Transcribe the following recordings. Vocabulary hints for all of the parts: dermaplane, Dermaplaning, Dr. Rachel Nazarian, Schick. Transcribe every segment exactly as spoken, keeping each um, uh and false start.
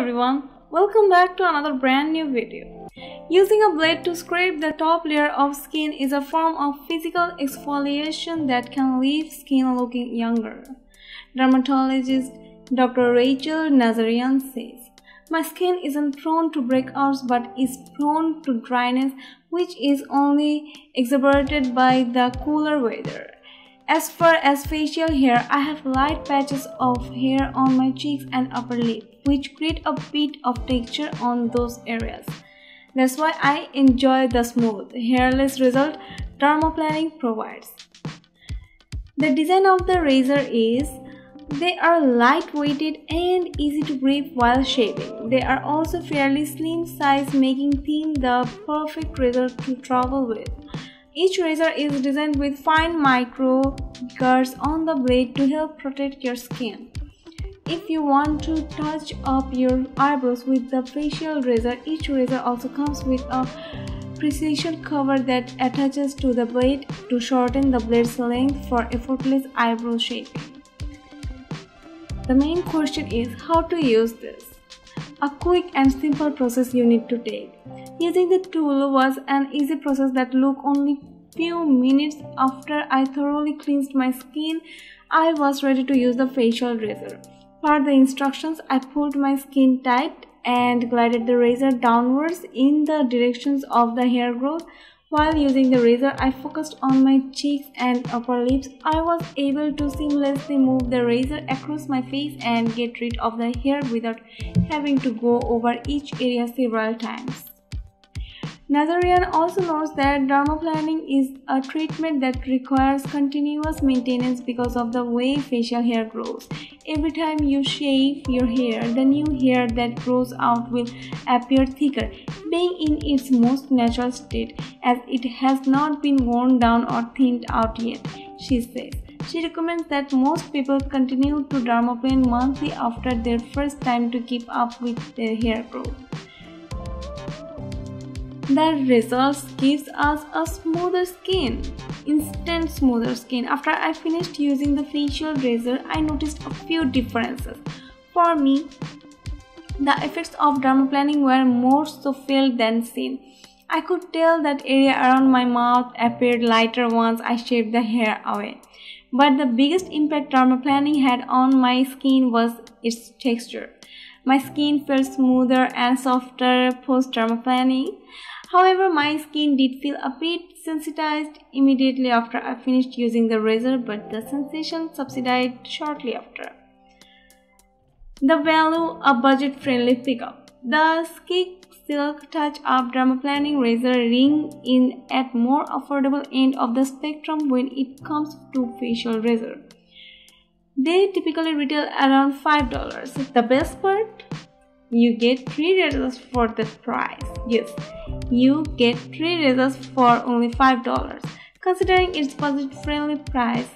everyone, welcome back to another brand new video. Using a blade to scrape the top layer of skin is a form of physical exfoliation that can leave skin looking younger. Dermatologist Doctor Rachel Nazarian says, "My skin isn't prone to breakouts but is prone to dryness, which is only exacerbated by the cooler weather. As far as facial hair, I have light patches of hair on my cheeks and upper lip, which create a bit of texture on those areas. That's why I enjoy the smooth, hairless result dermaplaning provides." The design of the razor is, they are lightweighted and easy to grip while shaving. They are also fairly slim size, making them the perfect razor to travel with. Each razor is designed with fine micro guards on the blade to help protect your skin. If you want to touch up your eyebrows with the facial razor, each razor also comes with a precision cover that attaches to the blade to shorten the blade's length for effortless eyebrow shaping. The main question is how to use this. A quick and simple process you need to take. Using the tool was an easy process that took only few minutes. After I thoroughly cleansed my skin, I was ready to use the facial razor. For the instructions, I pulled my skin tight and glided the razor downwards in the directions of the hair growth. While using the razor, I focused on my cheeks and upper lips. I was able to seamlessly move the razor across my face and get rid of the hair without having to go over each area several times. Nazarian also notes that dermaplaning is a treatment that requires continuous maintenance because of the way facial hair grows. Every time you shave your hair, the new hair that grows out will appear thicker, being in its most natural state, as it has not been worn down or thinned out yet, she says. She recommends that most people continue to dermaplane monthly after their first time to keep up with their hair growth. The results gives us a smoother skin, instant smoother skin. After I finished using the facial razor, I noticed a few differences. For me, the effects of dermaplaning were more so felt than seen. I could tell that area around my mouth appeared lighter once I shaved the hair away. But the biggest impact dermaplaning had on my skin was its texture. My skin felt smoother and softer post-dermaplaning. However, my skin did feel a bit sensitized immediately after I finished using the razor, but the sensation subsided shortly after. The value, a budget-friendly pickup. The Schick Silk Touch Up dermaplaning razor rings in at more affordable end of the spectrum when it comes to facial razor. They typically retail around five dollars. The best part? You get three razors for the price. Yes, you get three razors for only five dollars. Considering its budget-friendly price,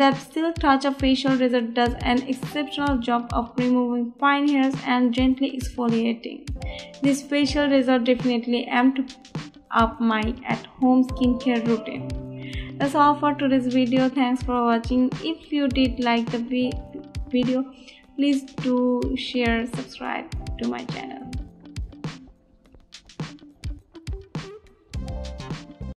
that Silk Touch Up facial razor does an exceptional job of removing fine hairs and gently exfoliating. This facial razor definitely amped up my at-home skincare routine. That's all for today's video. Thanks for watching. If you did like the video, please do share, subscribe to my channel.